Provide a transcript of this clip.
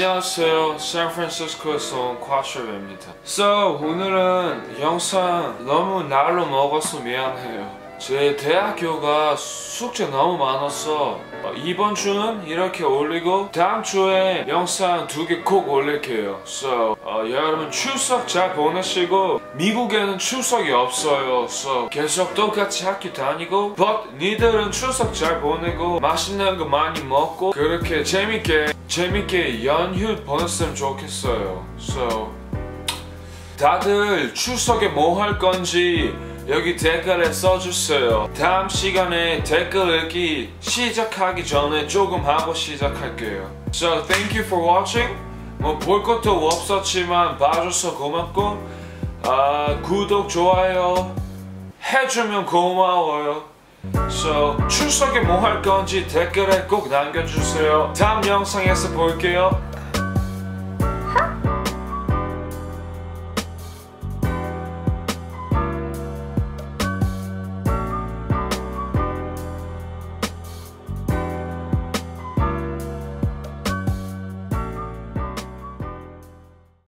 안녕하세요. 샌프란시스코에서 온 과쇼입니다. 오늘은 영상 너무 날로 먹어서 미안해요. 제 대학교가 숙제 너무 많았어. 이번 주는 이렇게 올리고 다음 주에 영상 2개 꼭 올릴게요. 여러분 추석 잘 보내시고 미국에는 추석이 없어요. 계속 똑같이 학교 다니고 but 니들은 추석 잘 보내고 맛있는 거 많이 먹고 그렇게 재밌게 연휴 보냈으면 좋겠어요. 다들 추석에 뭐 할 건지 여기 댓글에 써주세요. 다음 시간에 댓글 읽기 시작하기 전에 조금 하고 시작할게요. Thank you for watching. 뭐 볼 것도 없었지만 봐줘서 고맙고 구독, 좋아요 해주면 고마워요. 추석에 뭐 할 건지 댓글에 꼭 남겨주세요. 다음 영상에서 볼게요.